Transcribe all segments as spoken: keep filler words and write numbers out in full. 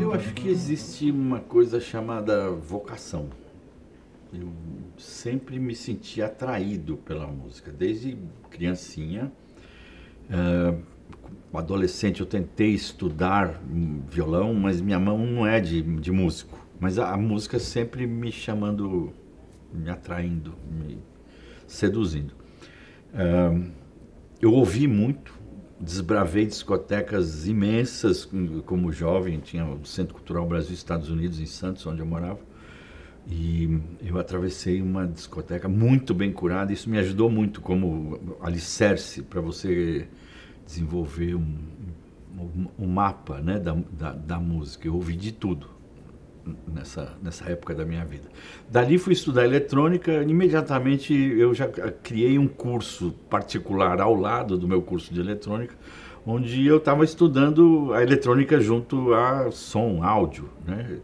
Eu acho que existe uma coisa chamada vocação. Eu sempre me senti atraído pela música, desde criancinha. Uh, adolescente eu tentei estudar violão, mas minha mão não é de, de músico. Mas a, a música sempre me chamando, me atraindo, me seduzindo. Uh, eu ouvi muito, desbravei discotecas imensas como jovem. Tinha o Centro Cultural Brasil, Estados Unidos, em Santos, onde eu morava. E eu atravessei uma discoteca muito bem curada. Isso me ajudou muito como alicerce para você desenvolver um, um, um mapa, né, da, da, da música. Eu ouvi de tudo nessa, nessa época da minha vida. Dali fui estudar eletrônica. Imediatamente eu já criei um curso particular ao lado do meu curso de eletrônica, onde eu estava estudando a eletrônica junto a som, áudio, né?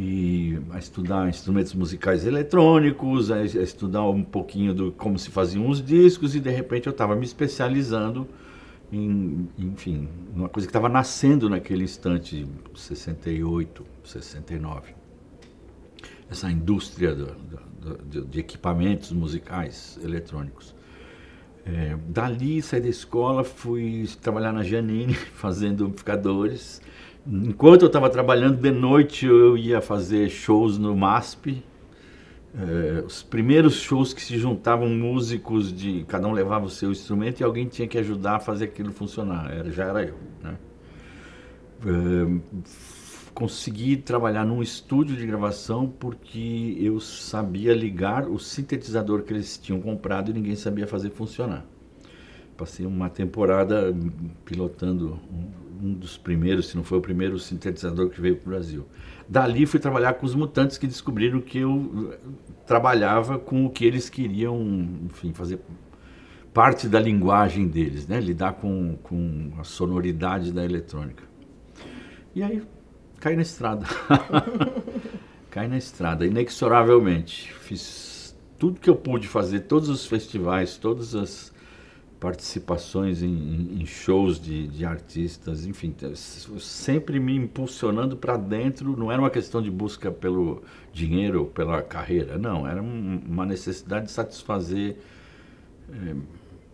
E a estudar instrumentos musicais eletrônicos, a estudar um pouquinho do como se faziam os discos, e de repente eu estava me especializando em, enfim, uma coisa que estava nascendo naquele instante, sessenta e oito, sessenta e nove. Essa indústria do, do, do, de equipamentos musicais eletrônicos. É, dali saí da escola, fui trabalhar na Janine, fazendo amplificadores. Enquanto eu estava trabalhando, de noite eu ia fazer shows no MASP. É, os primeiros shows que se juntavam músicos, de cada um levava o seu instrumento e alguém tinha que ajudar a fazer aquilo funcionar. Era, já era eu, né? É, consegui trabalhar num estúdio de gravação porque eu sabia ligar o sintetizador que eles tinham comprado e ninguém sabia fazer funcionar. Passei uma temporada pilotando um, um dos primeiros, se não foi o primeiro sintetizador que veio para o Brasil. Dali fui trabalhar com os Mutantes, que descobriram que eu trabalhava com o que eles queriam, enfim, fazer parte da linguagem deles, né? Lidar com, com a sonoridade da eletrônica. E aí caí na estrada. Caí na estrada, inexoravelmente. Fiz tudo que eu pude fazer, todos os festivais, todas as participações em, em shows de, de artistas, enfim, sempre me impulsionando para dentro. Não era uma questão de busca pelo dinheiro, pela carreira, não. Era um, uma necessidade de satisfazer é,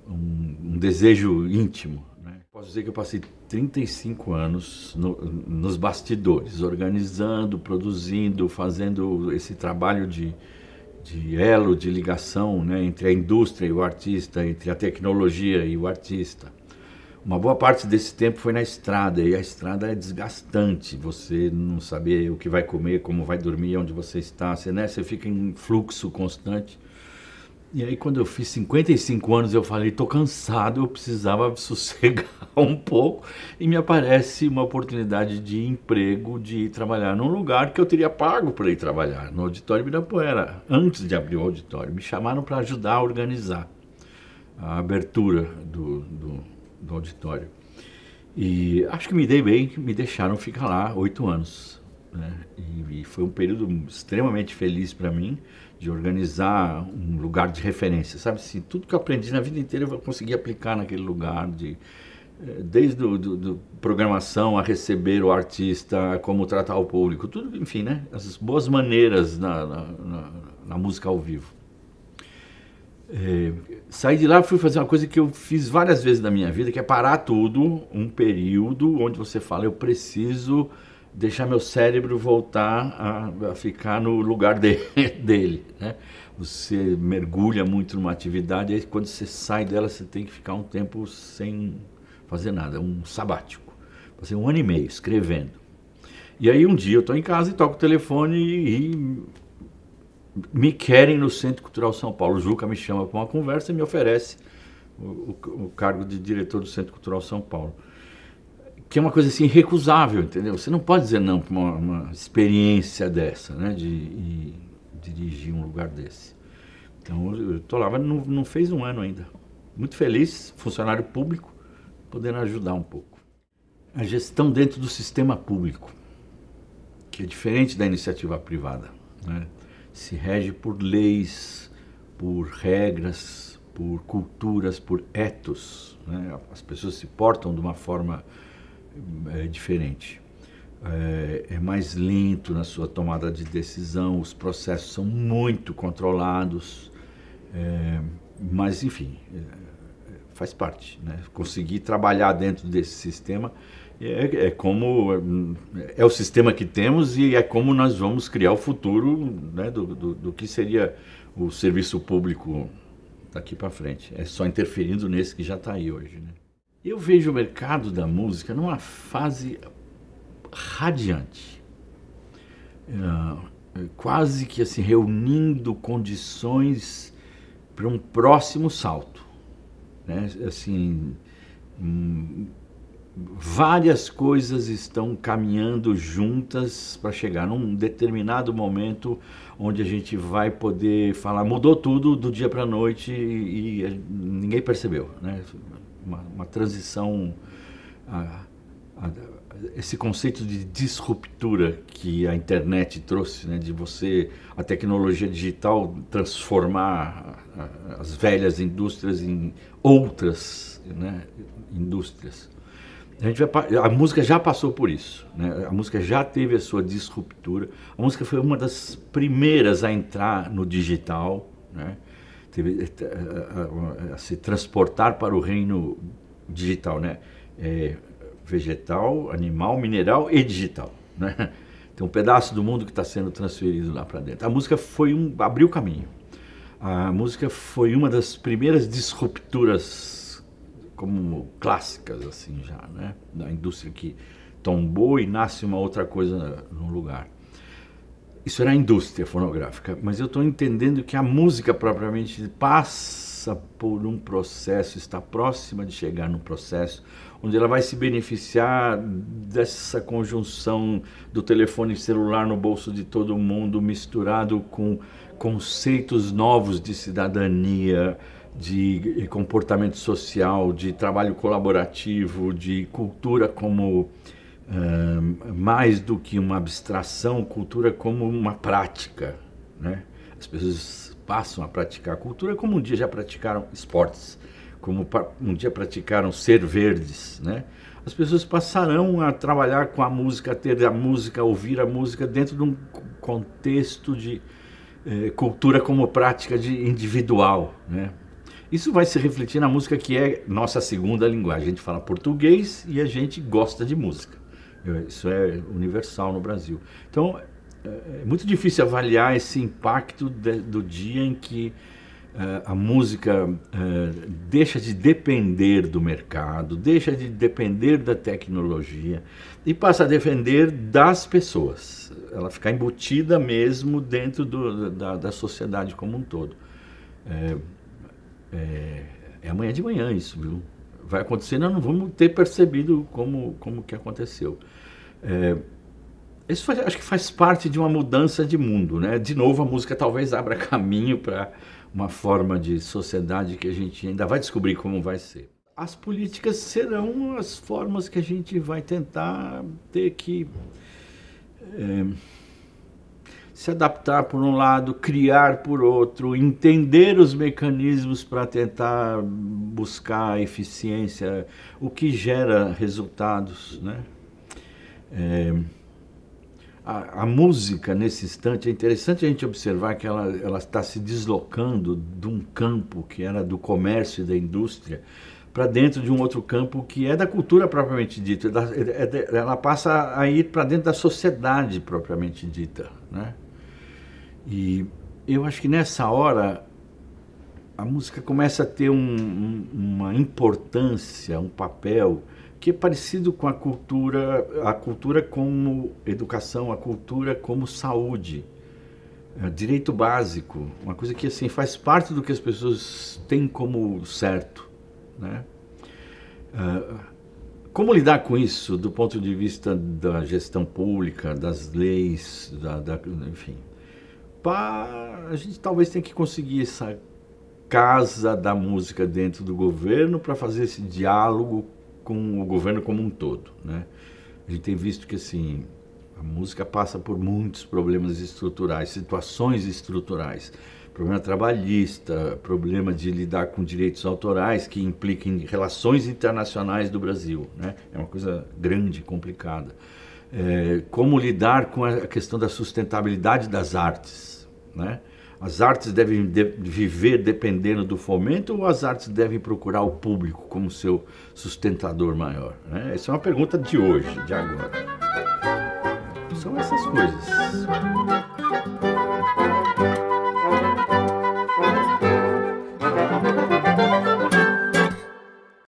um, um desejo íntimo, né? Posso dizer que eu passei trinta e cinco anos no, nos bastidores, organizando, produzindo, fazendo esse trabalho de de elo, de ligação, né, entre a indústria e o artista, entre a tecnologia e o artista. Uma boa parte desse tempo foi na estrada, e a estrada é desgastante. Você não saber o que vai comer, como vai dormir, onde você está, você, né, você fica em fluxo constante. E aí, quando eu fiz cinquenta e cinco anos, eu falei, tô cansado, eu precisava sossegar um pouco, e me aparece uma oportunidade de emprego, de ir trabalhar num lugar que eu teria pago para ir trabalhar, no Auditório Ibirapuera, antes de abrir o auditório. Me chamaram para ajudar a organizar a abertura do, do, do auditório. E acho que me dei bem, me deixaram ficar lá oito anos. Né? E, e foi um período extremamente feliz para mim, de organizar um lugar de referência, sabe? Assim, tudo que eu aprendi na vida inteira eu vou conseguir aplicar naquele lugar, de, desde do, do, do programação a receber o artista, como tratar o público, tudo, enfim, né? As boas maneiras na, na, na, na música ao vivo. É, saí de lá, fui fazer uma coisa que eu fiz várias vezes na minha vida, que é parar tudo, um período onde você fala, eu preciso deixar meu cérebro voltar a, a ficar no lugar de, dele, né? Você mergulha muito numa atividade, e aí quando você sai dela, você tem que ficar um tempo sem fazer nada, um sabático. Passei um ano e meio escrevendo. E aí um dia eu estou em casa e toco o telefone e, e me querem no Centro Cultural São Paulo. O Juca me chama para uma conversa e me oferece o, o, o cargo de diretor do Centro Cultural São Paulo, que é uma coisa assim irrecusável, entendeu? Você não pode dizer não para uma, uma experiência dessa, né? De, de dirigir um lugar desse. Então eu estou lá, mas não, não fez um ano ainda. Muito feliz, funcionário público, podendo ajudar um pouco. A gestão dentro do sistema público, que é diferente da iniciativa privada, né? Se rege por leis, por regras, por culturas, por ethos, né? As pessoas se portam de uma forma é, diferente. É, é mais lento na sua tomada de decisão, os processos são muito controlados, é, mas enfim, é, faz parte, né? Conseguir trabalhar dentro desse sistema é, é como é, é o sistema que temos e é como nós vamos criar o futuro, né, do, do, do que seria o serviço público daqui para frente. É só interferindo nesse que já está aí hoje, né? Eu vejo o mercado da música numa fase radiante, é, quase que assim reunindo condições para um próximo salto, né? Assim, hum, várias coisas estão caminhando juntas para chegar num determinado momento onde a gente vai poder falar mudou tudo do dia para a noite e, e ninguém percebeu, né? Uma, uma transição. A, a, Esse conceito de disruptura que a internet trouxe, né, de você, a tecnologia digital, transformar as velhas indústrias em outras, né, indústrias. A, gente vai, a música já passou por isso, né? A música já teve a sua disruptura. A música foi uma das primeiras a entrar no digital, né? Teve, a, a, a se transportar para o reino digital, né? É, vegetal, animal, mineral e digital, né? Tem um pedaço do mundo que está sendo transferido lá para dentro. A música foi um, abriu o caminho. A música foi uma das primeiras disrupturas como clássicas, assim, já, né? Da indústria que tombou e nasce uma outra coisa no lugar. Isso era a indústria fonográfica, mas eu estou entendendo que a música propriamente passa por um processo, está próxima de chegar num processo onde ela vai se beneficiar dessa conjunção do telefone celular no bolso de todo mundo, misturado com conceitos novos de cidadania, de comportamento social, de trabalho colaborativo, de cultura como... Uh, mais do que uma abstração, cultura como uma prática, né? As pessoas passam a praticar cultura como um dia já praticaram esportes, como um dia praticaram ser verdes, né? As pessoas passarão a trabalhar com a música, a ter a música, a ouvir a música dentro de um contexto de eh, cultura como prática de individual, né? Isso vai se refletir na música, que é nossa segunda linguagem. A gente fala português e a gente gosta de música. Isso é universal no Brasil. Então, é muito difícil avaliar esse impacto de, do dia em que uh, a música uh, deixa de depender do mercado, deixa de depender da tecnologia e passa a depender das pessoas. Ela fica embutida mesmo dentro do, da, da sociedade como um todo. É, é, é amanhã de manhã isso, viu? Vai acontecer, nós não vamos ter percebido como, como que aconteceu. É, isso faz, acho que faz parte de uma mudança de mundo, né? De novo, a música talvez abra caminho para uma forma de sociedade que a gente ainda vai descobrir como vai ser. As políticas serão as formas que a gente vai tentar ter que é, se adaptar por um lado, criar por outro, entender os mecanismos para tentar buscar eficiência, o que gera resultados, né? É, a, a música, nesse instante, é interessante a gente observar que ela, ela está se deslocando de um campo que era do comércio e da indústria para dentro de um outro campo que é da cultura propriamente dita. É da, é de, ela passa a ir para dentro da sociedade propriamente dita, né? E eu acho que nessa hora a música começa a ter um, um, uma importância, um papel que é parecido com a cultura, a cultura como educação, a cultura como saúde, é, direito básico, uma coisa que assim faz parte do que as pessoas têm como certo, né? Uh, como lidar com isso do ponto de vista da gestão pública, das leis, da, da, enfim, pra, a gente talvez tenha que conseguir essa casa da música dentro do governo para fazer esse diálogo com o governo como um todo, né? A gente tem visto que assim a música passa por muitos problemas estruturais, situações estruturais, problema trabalhista, problema de lidar com direitos autorais que impliquem relações internacionais do Brasil, né? É uma coisa grande, complicada. É, como lidar com a questão da sustentabilidade das artes, né? As artes devem de viver dependendo do fomento ou as artes devem procurar o público como seu sustentador maior? Né? Essa é uma pergunta de hoje, de agora. São essas coisas.